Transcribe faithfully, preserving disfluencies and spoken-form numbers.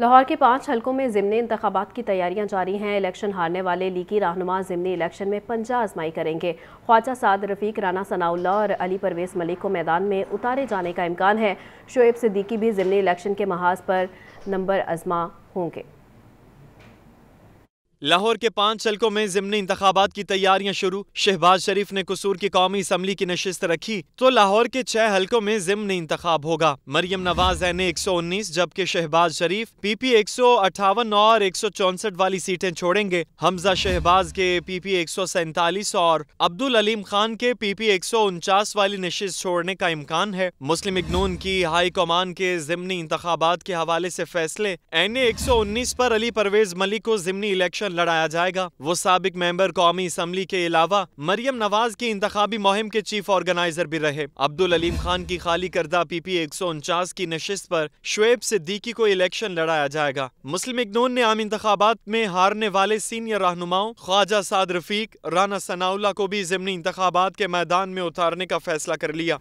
लाहौर के पाँच हलकों में ज़िमनी इंतखाबात की तैयारियां जारी हैं। इलेक्शन हारने वाले लीगी रहनुमा ज़िमनी इलेक्शन में पंजा आजमाई करेंगे। ख्वाजा साद रफ़ीक, राना सनाउल्लाह और अली परवेज़ मलिक को मैदान में उतारे जाने का इम्कान है। शुएब सिद्दीकी भी ज़िमनी इलेक्शन के महाज पर नंबर आजमा होंगे। लाहौर के पाँच हलकों में ज़िमनी इंतखाबात की तैयारियां शुरू। शहबाज शरीफ ने कसूर की कौमी असम्बली की नशिस्त रखी तो लाहौर के छह हलकों में ज़िमनी इंतखाब होगा। मरियम नवाज एनए एक सौ उन्नीस जबकि शहबाज शरीफ पीपी एक सौ अट्ठावन और एक सौ चौंसठ वाली सीटें छोड़ेंगे। हमजा शहबाज के पीपी एक सौ सैंतालीस और अब्दुल अलीम खान के पीपी एक सौ उनचास वाली नशिस्त छोड़ने का इम्कान है। मुस्लिम इग्नून की हाई कमान के ज़िमनी इंतखाबात के हवाले से फैसले। एनए एक सौ उन्नीस पर अली परवेज़ मलिक को ज़िमनी इलेक्शन लड़ाया जाएगा। वो साबिक मेंबर कौमी असम्बली के अलावा मरियम नवाज की इंतखाबी मुहिम के चीफ ऑर्गेनाइजर भी रहे। अब्दुल अलीम खान की खाली करदा पीपी एक सौ उनचास की नशिस्त पर शुएब सिद्दीकी को इलेक्शन लड़ाया जाएगा। मुस्लिम इग्नून ने आम इंतखाबात में हारने वाले सीनियर रहनुमाओं ख्वाजा साद रफीक, राना सनाउल्लाह को भी ज़िमनी इंतखाबात के मैदान में उतारने का फैसला कर लिया।